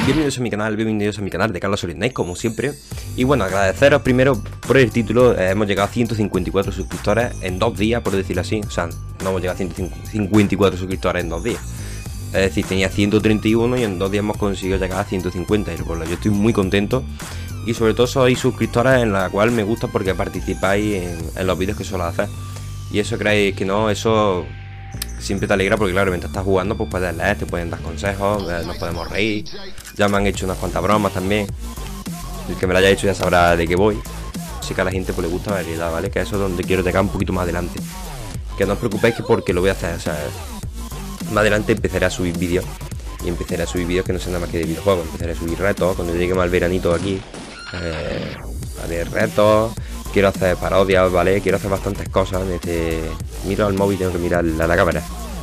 gente, bienvenidos a mi canal, de Carlos Solid Snake, como siempre. Y bueno, agradeceros primero por el título. Hemos llegado a 154 suscriptores en 2 días, por decirlo así. O sea, no hemos llegado a 154 suscriptores en 2 días. Es decir, tenía 131 y en 2 días hemos conseguido llegar a 150, y por lo que yo estoy muy contento. Y sobre todo sois suscriptores, en la cual me gusta porque participáis en los vídeos que suelo hacer. Y eso, creéis que no, eso siempre te alegra, porque claro, mientras estás jugando pues puedes leer, te pueden dar consejos, nos podemos reír. Ya me han hecho unas cuantas bromas también. El que me la haya hecho ya sabrá de qué voy. Así que a la gente pues le gusta la variedad, ¿vale? Que eso es donde quiero llegar un poquito más adelante. Que no os preocupéis, que porque lo voy a hacer, o sea, más adelante empezaré a subir vídeos. Y empezaré a subir vídeos que no sean nada más que de videojuegos. Empezaré a subir retos, cuando llegue más el veranito aquí. Haré retos. Quiero hacer parodias, ¿vale? Quiero hacer bastantes cosas. Miro al móvil, tengo que mirar a la cámara.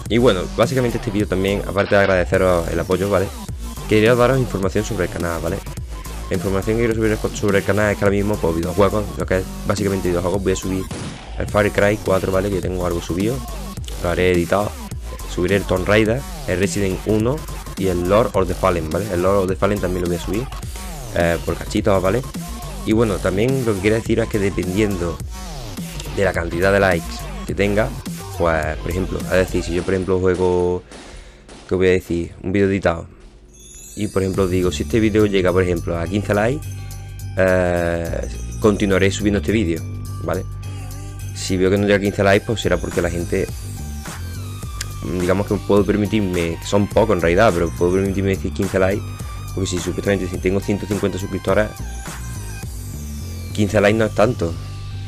Y bueno, básicamente este vídeo también, aparte de agradeceros el apoyo, ¿vale? Quería daros información sobre el canal, ¿vale? La información que quiero subir sobre el canal es que ahora mismo, pues videojuegos, lo que es básicamente videojuegos, voy a subir el Far Cry 4, ¿vale? Que tengo algo subido, lo haré editado. Subiré el Tomb Raider, el Resident 1 y el Lord of the Fallen, ¿vale? El Lord of the Fallen también lo voy a subir por cachitos, ¿vale? Y bueno, también lo que quiero decir es que dependiendo de la cantidad de likes que tenga, pues por ejemplo, es decir, si yo por ejemplo juego, ¿qué voy a decir? Un vídeo editado. Y por ejemplo digo, si este vídeo llega por ejemplo a 15 likes, continuaré subiendo este vídeo, ¿vale? Si veo que no llega a 15 likes, pues será porque la gente, digamos que puedo permitirme, que son pocos en realidad, pero puedo permitirme decir 15 likes, porque si supuestamente si tengo 150 suscriptores, 15 likes no es tanto,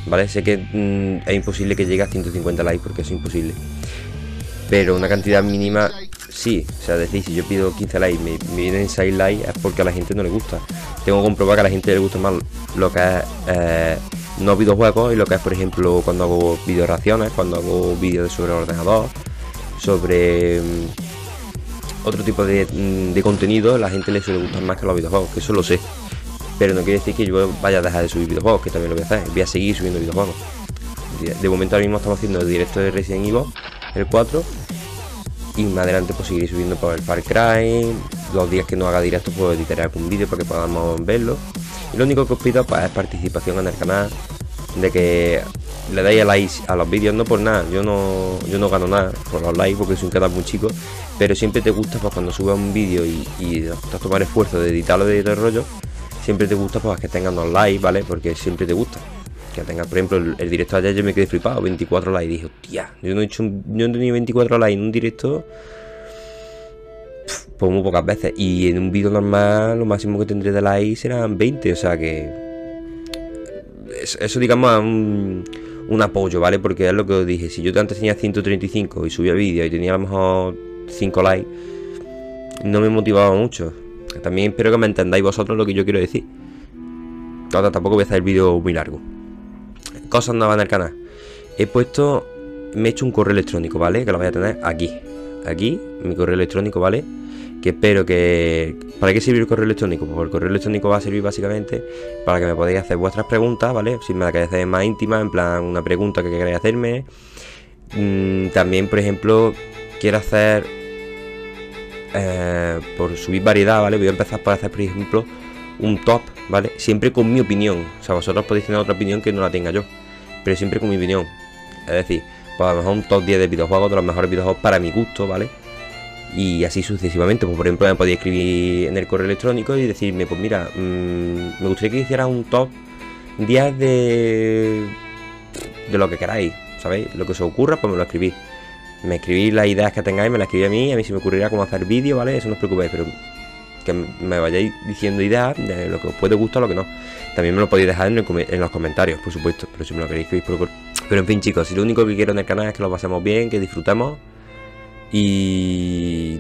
¿vale? Sé que es imposible que llegue a 150 likes, porque es imposible. Pero una cantidad mínima, sí. O sea, decir, si yo pido 15 likes, me vienen 6 likes, es porque a la gente no le gusta. Tengo que comprobar que a la gente le gusta más lo que es no videojuegos, y lo que es, por ejemplo, cuando hago video reacciones, cuando hago vídeos sobre ordenador, sobre otro tipo de contenido, la gente le suele gustar más que los videojuegos, que eso lo sé. Pero no quiere decir que yo vaya a dejar de subir videojuegos, que también lo voy a hacer, voy a seguir subiendo videojuegos. De momento ahora mismo estamos haciendo el directo de Resident Evil, el 4, y más adelante pues seguiré subiendo por el Far Cry. Los días que no haga directo pues editaré algún vídeo para que podamos verlo. Y lo único que os pido pues es participación en el canal, de que le dais a like a los vídeos, no por nada, yo no gano nada por los likes, porque soy un canal muy chico, pero siempre te gusta pues cuando subas un vídeo y te vas a tomar esfuerzo de editarlo, de todo el rollo. Siempre te gusta pues que tengan los likes, ¿vale? Porque siempre te gusta que tengan, por ejemplo, el directo de ayer yo me quedé flipado, 24 likes, dije, hostia, yo no he tenido 24 likes en un directo, pues muy pocas veces, y en un vídeo normal lo máximo que tendré de likes serán 20, o sea que eso digamos es un apoyo, ¿vale? Porque es lo que os dije, si yo antes tenía 135 y subía vídeos y tenía a lo mejor 5 likes, no me motivaba mucho. También espero que me entendáis vosotros lo que yo quiero decir. Ahora tampoco voy a hacer el vídeo muy largo. Cosas nuevas en el canal. Me he hecho un correo electrónico, ¿vale? Que lo voy a tener aquí. Aquí, mi correo electrónico, ¿vale? Que espero que... ¿Para qué sirve el correo electrónico? Pues el correo electrónico va a servir básicamente para que me podáis hacer vuestras preguntas, ¿vale? Si me la queréis hacer más íntima, en plan una pregunta que queráis hacerme. También, por ejemplo, quiero hacer... por subir variedad, ¿vale? Voy a empezar por hacer, por ejemplo, un top, ¿vale? Siempre con mi opinión. O sea, vosotros podéis tener otra opinión que no la tenga yo, pero siempre con mi opinión. Es decir, pues a lo mejor un top 10 de videojuegos, de los mejores videojuegos para mi gusto, ¿vale? Y así sucesivamente. Pues por ejemplo, me podéis escribir en el correo electrónico y decirme, pues mira, me gustaría que hicieras un top 10 de lo que queráis, ¿sabéis? Lo que os ocurra, pues me lo escribís. Me escribís las ideas que tengáis, me las escribís a mí se me ocurrirá cómo hacer vídeo, ¿vale? Eso no os preocupéis, pero que me vayáis diciendo ideas de lo que os puede gustar o lo que no. También me lo podéis dejar en los comentarios, por supuesto, pero si me lo queréis escribir por... Pero en fin, chicos, si lo único que quiero en el canal es que lo pasemos bien, que disfrutemos. Y...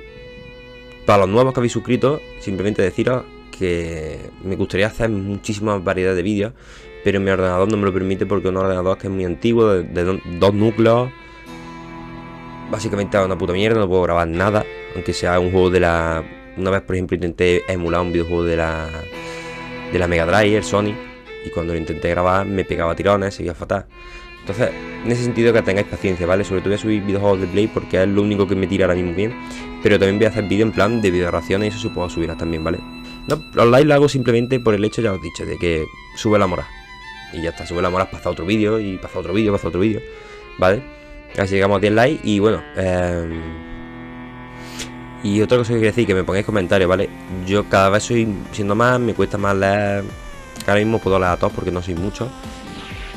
para los nuevos que habéis suscrito, simplemente deciros que me gustaría hacer muchísimas variedades de vídeos, pero mi ordenador no me lo permite, porque un ordenador que es muy antiguo, de 2 núcleos... básicamente una puta mierda, no puedo grabar nada, aunque sea un juego de la... Una vez, por ejemplo, intenté emular un videojuego de la Mega Drive, el Sony, y cuando lo intenté grabar me pegaba tirones, seguía fatal. Entonces, en ese sentido, que tengáis paciencia, ¿vale? Sobre todo voy a subir videojuegos de Blade, porque es lo único que me tira ahora mismo bien, pero también voy a hacer vídeo en plan de videoraciones, y eso se puedo subirlas también, ¿vale? No, los likes lo hago simplemente por el hecho, ya os he dicho, de que sube la moral. Y ya está, sube la moral, pasa otro vídeo, y pasa otro vídeo, pasa otro vídeo, ¿vale? Así llegamos a 10 likes y bueno. Y otra cosa que quiero decir, que me pongáis comentarios, ¿vale? Yo cada vez soy siendo más, me cuesta más leer. Ahora mismo puedo leer a todos porque no soy mucho.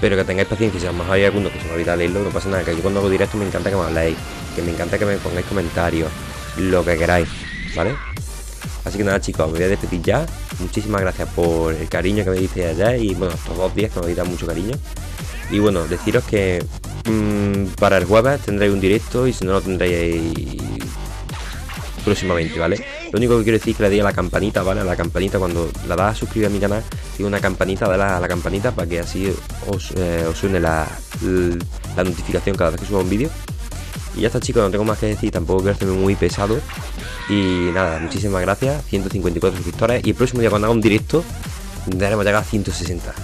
Pero que tengáis paciencia, si a lo mejor hay alguno que se me olvida leerlo, no pasa nada. Que yo cuando hago directo me encanta que me habléis, que me encanta que me pongáis comentarios, lo que queráis, ¿vale? Así que nada, chicos, me voy a despedir ya. Muchísimas gracias por el cariño que me disteis allá. Y bueno, estos 2 días que me habéis dado mucho cariño. Y bueno, deciros que para el jueves tendréis un directo. Y si no, lo tendréis próximamente, ¿vale? Lo único que quiero decir es que le deis a la campanita, ¿vale? A la campanita, cuando la das a suscribir a mi canal, tiene una campanita, dale a la campanita para que así os suene la notificación cada vez que suba un vídeo. Y ya está, chicos, no tengo más que decir, tampoco quiero hacerme muy pesado. Y nada, muchísimas gracias, 154 suscriptores. Y el próximo día cuando haga un directo, daremos llegar a 160.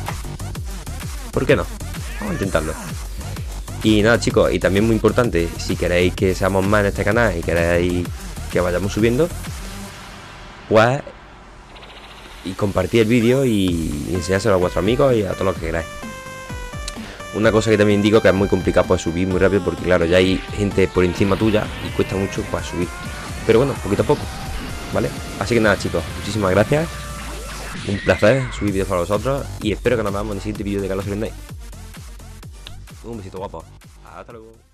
¿Por qué no? Vamos a intentarlo. Y nada, chicos, y también muy importante, si queréis que seamos más en este canal y queréis que vayamos subiendo, pues y compartid el vídeo y enseñárselo a vuestros amigos y a todos los que queráis. Una cosa que también digo que es muy complicado, pues subir muy rápido, porque claro, ya hay gente por encima tuya y cuesta mucho para subir. Pero bueno, poquito a poco, ¿vale? Así que nada, chicos, muchísimas gracias. Un placer subir vídeos para vosotros. Y espero que nos veamos en el siguiente vídeo de Carlos Fernández. Un besito guapo. Hasta luego.